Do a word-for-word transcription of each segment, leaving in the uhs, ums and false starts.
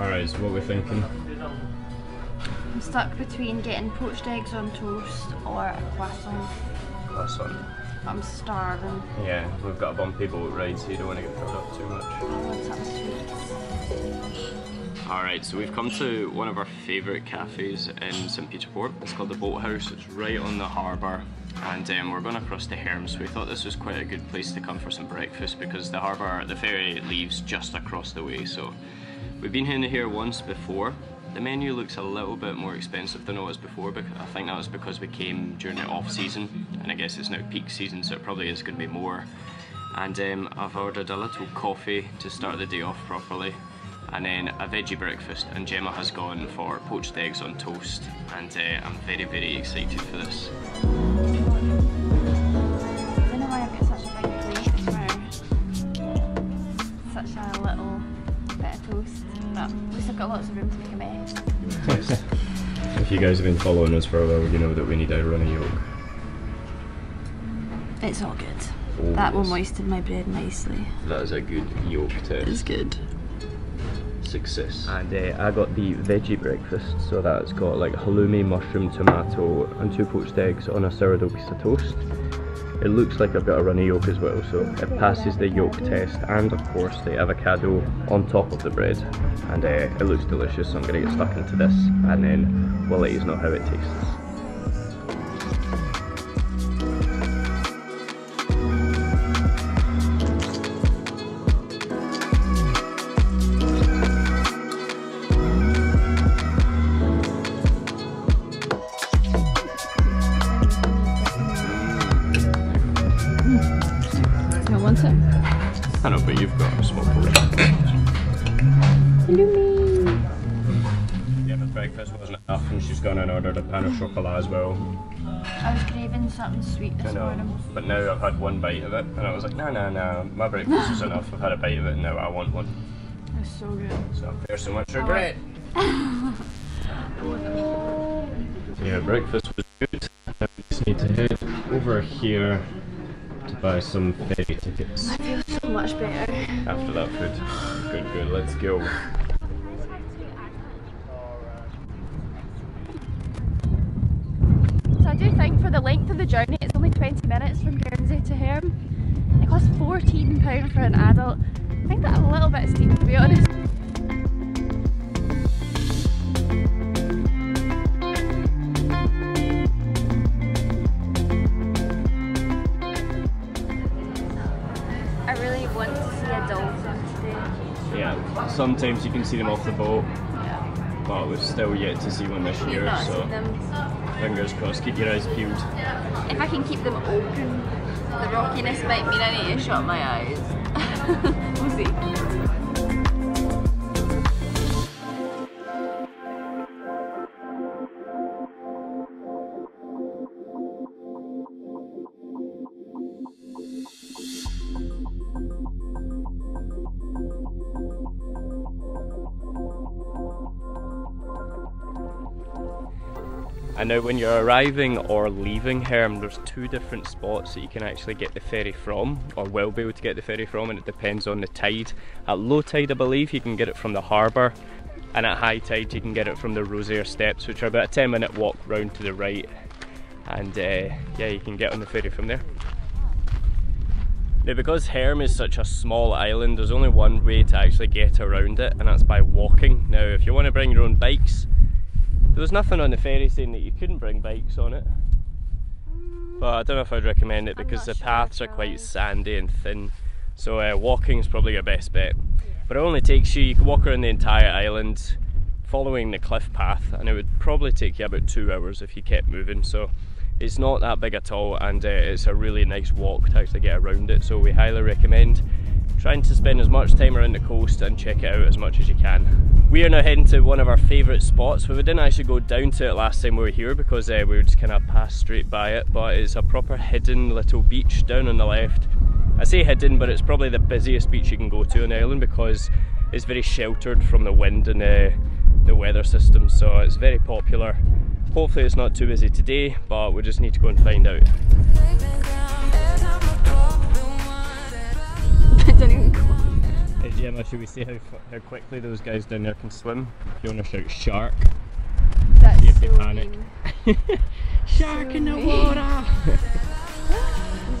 campfire is what we're thinking. I'm stuck between getting poached eggs on toast or a croissant. Croissant. I'm starving. Yeah, we've got a bumpy boat ride, so you don't want to get filled up too much. I want some sweets. Alright, so we've come to one of our favourite cafes in Saint Peterport. It's called the Boathouse. It's right on the harbour. And um, we're going across to Herm, so we thought this was quite a good place to come for some breakfast because the harbour, the ferry leaves just across the way. So we've been in here once before. The menu looks a little bit more expensive than it was before, but I think that was because we came during the off season, and I guess it's now peak season, so it probably is going to be more. And um, I've ordered a little coffee to start the day off properly, and then a veggie breakfast, and Gemma has gone for poached eggs on toast, and uh, I'm very, very excited for this. Got lots of room to make a mess. Yes. If you guys have been following us for a while, you know that we need a runny yolk. It's all good. Oh, that will moisten my bread nicely. That is a good yolk test. It's good. Success. And uh, I got the veggie breakfast, so that's got like halloumi, mushroom, tomato, and two poached eggs on a sourdough piece of toast. It looks like I've got a runny yolk as well, so it passes the yolk test, and of course the avocado on top of the bread. And uh, it looks delicious, so I'm going to get stuck into this, and then we'll let you know how it tastes. I know, but you've got a small portion. Yeah, but breakfast wasn't enough, and she's gone and ordered a pan of chocolate as well. I was craving something sweet this I know, morning. But now I've had one bite of it, and I was like, no, no, no, my breakfast is enough. I've had a bite of it, and now I want one. That's so good. So I'm piercing my regret. Yeah, breakfast was good. I just need to head over here to buy some ferry tickets. I feel so much better after that food. Good, good, let's go. So I do think for the length of the journey, it's only twenty minutes from Guernsey to Herm. It costs fourteen pounds for an adult. I think that's a little bit steep, to be honest. Sometimes you can see them off the boat, yeah. But we've still yet to see one this year, so fingers crossed, keep your eyes peeled. If I can keep them open, the rockiness might mean I need to shut my eyes. We'll see. And now when you're arriving or leaving Herm, there's two different spots that you can actually get the ferry from, or will be able to get the ferry from, and it depends on the tide. At low tide, I believe, you can get it from the harbour, and at high tide you can get it from the Rosier Steps, which are about a ten minute walk round to the right. And uh, yeah, you can get on the ferry from there. Now, because Herm is such a small island, there's only one way to actually get around it, and that's by walking. Now, if you want to bring your own bikes, there was nothing on the ferry saying that you couldn't bring bikes on it, mm. But I don't know if I'd recommend it because the sure paths are quite sandy and thin, so uh, walking is probably your best bet. Yeah. But it only takes you, you can walk around the entire island following the cliff path, and it would probably take you about two hours if you kept moving, so it's not that big at all, and uh, it's a really nice walk to actually get around it, so we highly recommend trying to spend as much time around the coast and check it out as much as you can. We are now heading to one of our favourite spots. We didn't actually go down to it last time we were here because uh, we were just kind of passed straight by it, but it's a proper hidden little beach down on the left. I say hidden, but it's probably the busiest beach you can go to on the island because it's very sheltered from the wind and uh, the weather system, so it's very popular. Hopefully it's not too busy today, but we just need to go and find out. Gemma, should we see how how quickly those guys down there can swim? Fiona shouts shark. That's see if so they panic. Shark so in the mean. water! No.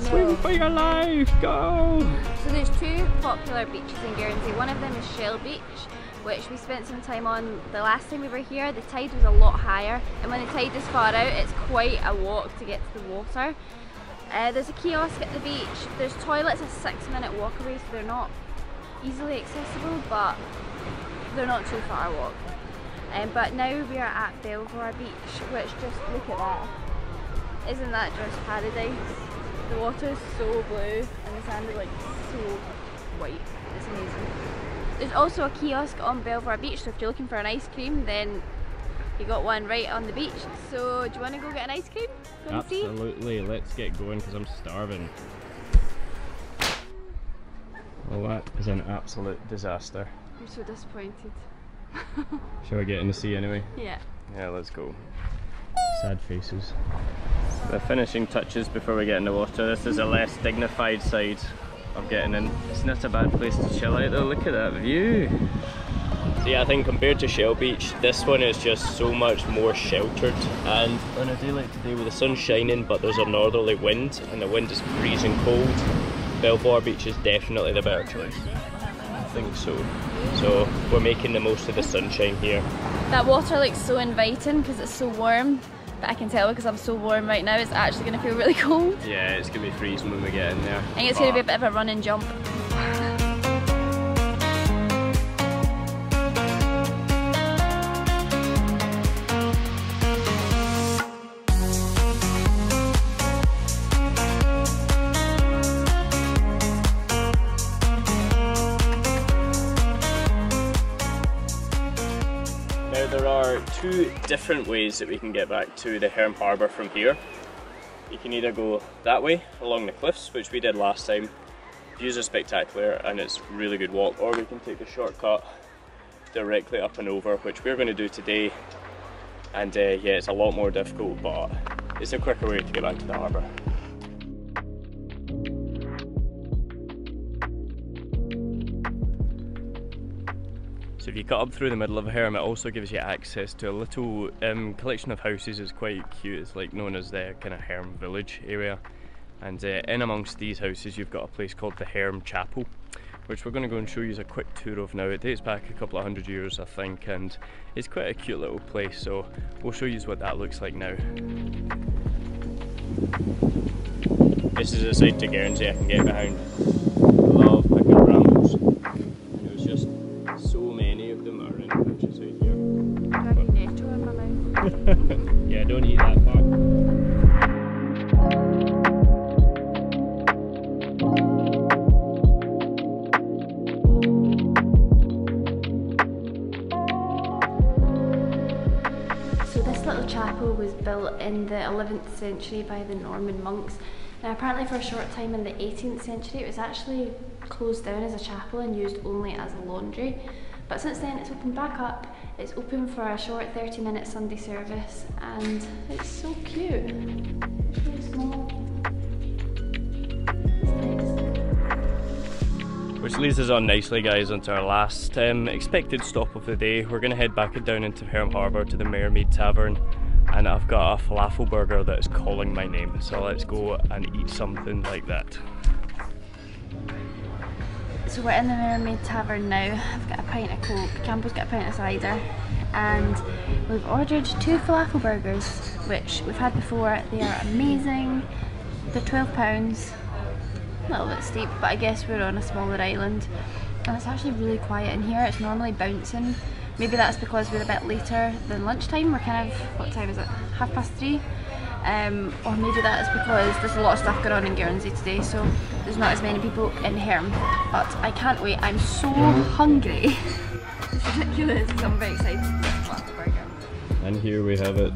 Swim for your life, go! So there's two popular beaches in Guernsey. One of them is Shell Beach, which we spent some time on the last time we were here. The tide was a lot higher, and when the tide is far out, it's quite a walk to get to the water. Uh, there's a kiosk at the beach, there's toilets a six minute walk away, so they're not easily accessible, but they're not too far a walk. Um, but now we are at Belvoir Beach, which, just look at that, isn't that just paradise? The water is so blue and the sand is like so white, it's amazing. There's also a kiosk on Belvoir Beach, so if you're looking for an ice cream, then you got one right on the beach. So do you want to go get an ice cream? Go Absolutely, and see? Let's get going because I'm starving. Well, that is an absolute disaster. I'm so disappointed. Shall we get in the sea anyway? Yeah. Yeah, let's go. Sad faces. The finishing touches before we get in the water. This is a less dignified side of getting in. It's not a bad place to chill out though, look at that view. So yeah, I think compared to Shell Beach, this one is just so much more sheltered, and on a day like today with the sun shining but there's a northerly wind and the wind is freezing cold, Belvoir Beach is definitely the better choice. I think so. So we're making the most of the sunshine here. That water looks so inviting because it's so warm, but I can tell because I'm so warm right now it's actually going to feel really cold. Yeah, it's going to be freezing when we get in there. I think it's going to be a bit of a run and jump. Two different ways that we can get back to the Herm Harbour from here. You can either go that way along the cliffs, which we did last time. Views are spectacular and it's a really good walk, or we can take the shortcut directly up and over, which we're going to do today. And uh, yeah, it's a lot more difficult, but it's a quicker way to get back to the harbour. So if you cut up through the middle of Herm, it also gives you access to a little um, collection of houses. It's quite cute, it's like known as the kind of Herm village area, and uh, in amongst these houses you've got a place called the Herm Chapel, which we're going to go and show you a quick tour of now. It dates back a couple of hundred years I think, and it's quite a cute little place, so we'll show you what that looks like now. This is a side to Guernsey I can get behind. Love picking brambles. It was just so many of them are in patches out here. I have a netto in my mouth. Yeah, don't eat that part. So this little chapel was built in the eleventh century by the Norman monks. Now apparently for a short time in the eighteenth century it was actually closed down as a chapel and used only as a laundry, but since then it's opened back up. It's open for a short thirty minute Sunday service and it's so cute. It's really small. Which leads us on nicely, guys, onto our last um, expected stop of the day. We're going to head back down into Herm Harbour to the Mermaid Tavern, and I've got a falafel burger that is calling my name, so let's go and eat something like that. So we're in the Mermaid Tavern now. I've got a pint of Coke, Campbell's got a pint of cider, and we've ordered two falafel burgers, which we've had before. They are amazing. They're twelve pounds, a little bit steep, but I guess we're on a smaller island. And it's actually really quiet in here, it's normally bouncing. Maybe that's because we're a bit later than lunchtime. We're kind of, what time is it? Half past three? Um, or maybe that is because there's a lot of stuff going on in Guernsey today, so there's not as many people in Herm, but I can't wait, I'm so hungry. It's ridiculous, I'm very excited to slap the burger. And here we have it.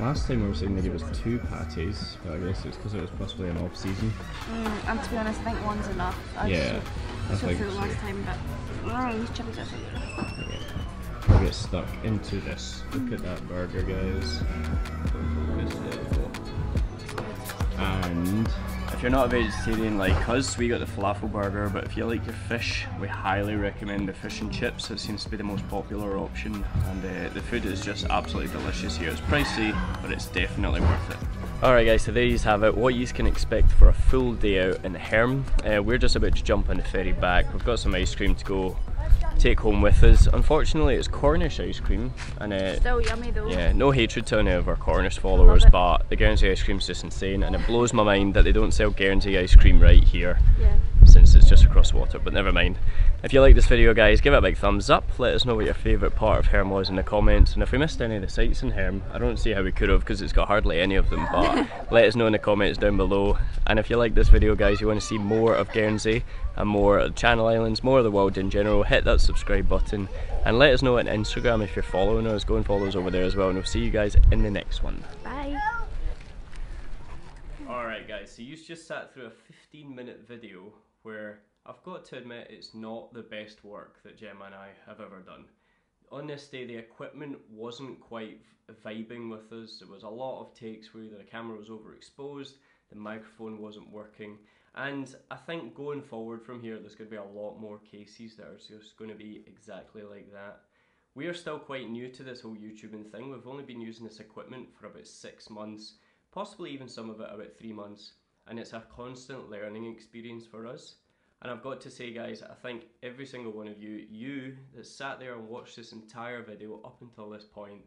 Last time we were saying they gave us two patties, but I guess it's because it was possibly an off season. Mm, and to be honest, I think one's enough. I yeah, just, I think so. Last time, but oh, these chickens are so good. Okay. We'll get stuck into this. Look at that burger, guys. And if If you're not a vegetarian like us, we got the falafel burger, but if you like your fish, we highly recommend the fish and chips. It seems to be the most popular option, and uh, the food is just absolutely delicious here. It's pricey, but it's definitely worth it. Alright guys, so there you have it, what you can expect for a full day out in the Herm. Uh, we're just about to jump on the ferry back. We've got some ice cream to go take home with us. Unfortunately, it's Cornish ice cream, and uh, still yummy though. Yeah, no hatred to any of our Cornish followers, but the Guernsey ice cream's just insane, and it blows my mind that they don't sell Guernsey ice cream right here. Yeah. Since it's just across water, but never mind. If you like this video guys, give it a big thumbs up, let us know what your favourite part of Herm was in the comments, and if we missed any of the sights in Herm, I don't see how we could have because it's got hardly any of them, but let us know in the comments down below. And if you like this video guys, you want to see more of Guernsey and more of the Channel Islands, more of the world in general, hit that subscribe button and let us know on Instagram if you're following us. Go and follow us over there as well, and we'll see you guys in the next one. Bye! Alright guys, so you just sat through a fifteen minute video where I've got to admit it's not the best work that Gemma and I have ever done. On this day the equipment wasn't quite vibing with us. There was a lot of takes where either the camera was overexposed, the microphone wasn't working, and I think going forward from here there's going to be a lot more cases that are just going to be exactly like that. We are still quite new to this whole YouTubing thing. We've only been using this equipment for about six months, possibly even some of it about three months. And it's a constant learning experience for us. And I've got to say guys, I thank every single one of you, you that sat there and watched this entire video up until this point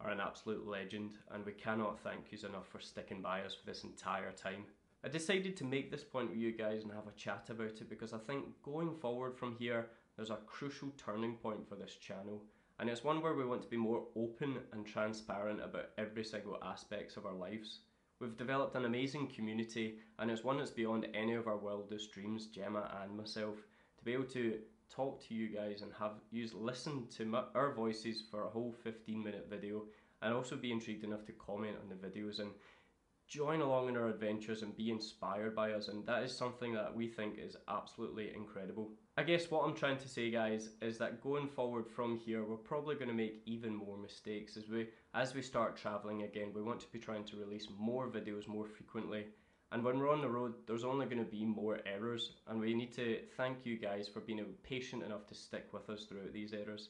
are an absolute legend, and we cannot thank yous enough for sticking by us for this entire time. I decided to make this point with you guys and have a chat about it because I think going forward from here, there's a crucial turning point for this channel. And it's one where we want to be more open and transparent about every single aspects of our lives. We've developed an amazing community, and it's one that's beyond any of our wildest dreams, Gemma and myself, to be able to talk to you guys and have you listen to my, our voices for a whole fifteen minute video, and also be intrigued enough to comment on the videos and join along in our adventures and be inspired by us, and that is something that we think is absolutely incredible. I guess what I'm trying to say guys is that going forward from here we're probably going to make even more mistakes as we as we start travelling again. We want to be trying to release more videos more frequently, and when we're on the road there's only going to be more errors, and we need to thank you guys for being patient enough to stick with us throughout these errors.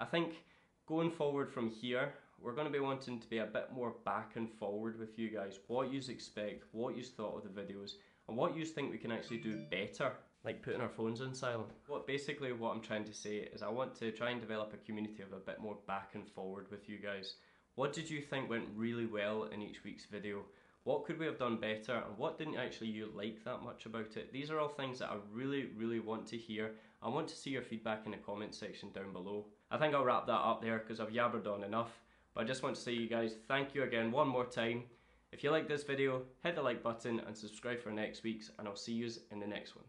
I think going forward from here we're going to be wanting to be a bit more back and forward with you guys. What you expect, what you thought of the videos, and what you think we can actually do better, like putting our phones on silent. What basically what I'm trying to say is I want to try and develop a community of a bit more back and forward with you guys. What did you think went really well in each week's video? What could we have done better, and what didn't actually you like that much about it? These are all things that I really, really want to hear. I want to see your feedback in the comment section down below. I think I'll wrap that up there because I've yabbered on enough. I just want to say you guys, thank you again one more time. If you like this video, hit the like button and subscribe for next week's, and I'll see yous in the next one.